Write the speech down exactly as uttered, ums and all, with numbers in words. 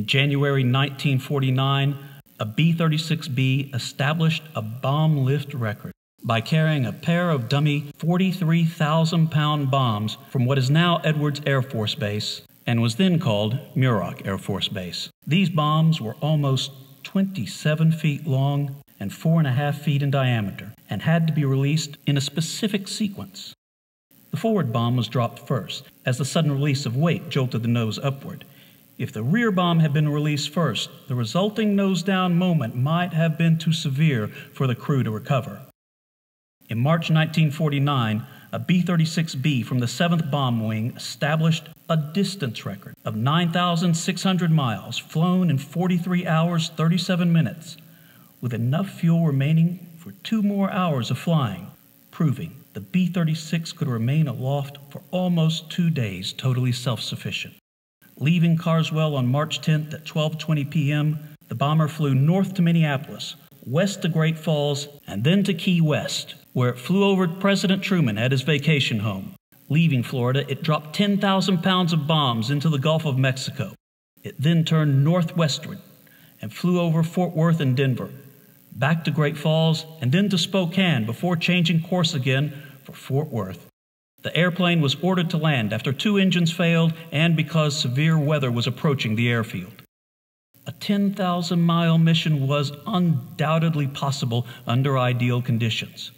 In January nineteen forty-nine, a B thirty-six B established a bomb lift record by carrying a pair of dummy forty-three thousand pound bombs from what is now Edwards Air Force Base and was then called Muroc Air Force Base. These bombs were almost twenty-seven feet long and four and a half feet in diameter and had to be released in a specific sequence. The forward bomb was dropped first, as the sudden release of weight jolted the nose upward. If the rear bomb had been released first, the resulting nose-down moment might have been too severe for the crew to recover. In March nineteen forty-nine, a B thirty-six B from the seventh Bomb Wing established a distance record of nine thousand six hundred miles flown in forty-three hours, thirty-seven minutes, with enough fuel remaining for two more hours of flying, proving the B thirty-six could remain aloft for almost two days, totally self-sufficient. Leaving Carswell on March tenth at twelve twenty p m, the bomber flew north to Minneapolis, west to Great Falls, and then to Key West, where it flew over President Truman at his vacation home. Leaving Florida, it dropped ten thousand pounds of bombs into the Gulf of Mexico. It then turned northwestward and flew over Fort Worth and Denver, back to Great Falls, and then to Spokane before changing course again for Fort Worth. The airplane was ordered to land after two engines failed and because severe weather was approaching the airfield. A ten thousand mile mission was undoubtedly possible under ideal conditions.